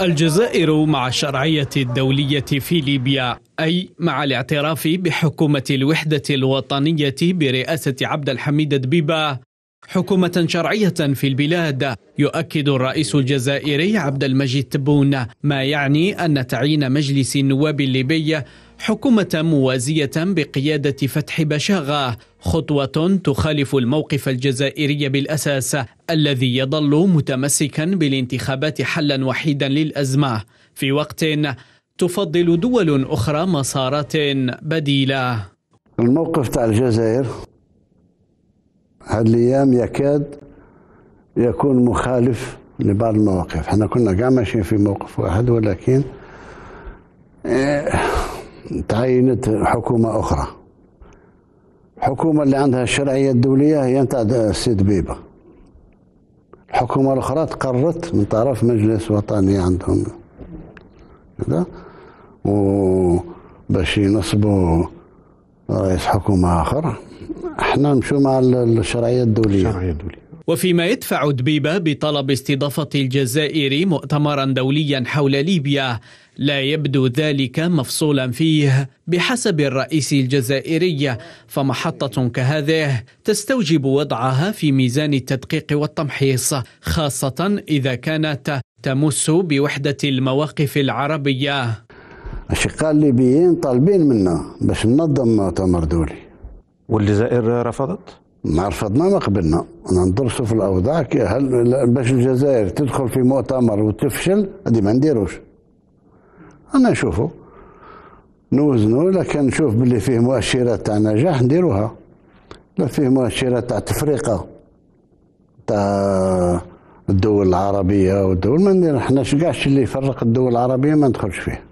الجزائر مع الشرعية الدولية في ليبيا، أي مع الاعتراف بحكومة الوحدة الوطنية برئاسة عبد الحميد الدبيبة، حكومة شرعية في البلاد، يؤكد الرئيس الجزائري عبد المجيد تبون، ما يعني أن تعيين مجلس النواب الليبي حكومة موازية بقيادة فتح بشاغة خطوة تخالف الموقف الجزائري بالأساس، الذي يظل متمسكا بالانتخابات حلا وحيدا للأزمة، في وقت تفضل دول أخرى مسارات بديلة. الموقف تاع الجزائر هاد الأيام يكاد يكون مخالف لبعض المواقف. احنا كنا كاع ماشيين في موقف واحد، ولكن تعينت حكومة أخرى، الحكومة اللي عندها الشرعية الدولية هي نتاع السي دبيبة، الحكومة الأخرى تقررت من طرف مجلس وطني عندهم كذا، وباش ينصبوا رئيس حكومة آخر. احنا نمشيو مع الشرعية الدولية. وفيما يدفع دبيبة بطلب استضافة الجزائر مؤتمرا دوليا حول ليبيا، لا يبدو ذلك مفصولا فيه بحسب الرئيس الجزائري، فمحطة كهذه تستوجب وضعها في ميزان التدقيق والتمحيص، خاصة إذا كانت تمس بوحدة المواقف العربية. الأشقاء الليبيين طالبين منا باش ننظم مؤتمر دولي، والجزائر رفضت؟ ما رفضنا، ما قبلنا. ندرسوا في الأوضاع، هل باش الجزائر تدخل في مؤتمر وتفشل؟ هذه ما نديروش. أنا نشوفه نوزنه، لكن نشوف باللي فيه مؤشرات تاع نجاح نديروها، لا فيه مؤشرات تاع تفرقة تاع الدول العربية والدول ما ندير. احنا كاعش اللي يفرق الدول العربية ما ندخلش فيه.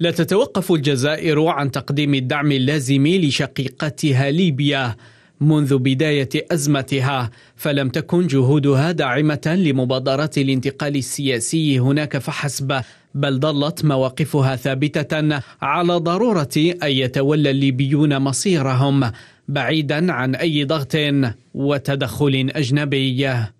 لا تتوقف الجزائر عن تقديم الدعم اللازم لشقيقتها ليبيا منذ بداية أزمتها، فلم تكن جهودها داعمة لمبادرات الانتقال السياسي هناك فحسب، بل ظلت مواقفها ثابتة على ضرورة أن يتولى الليبيون مصيرهم بعيدا عن أي ضغط وتدخل أجنبي.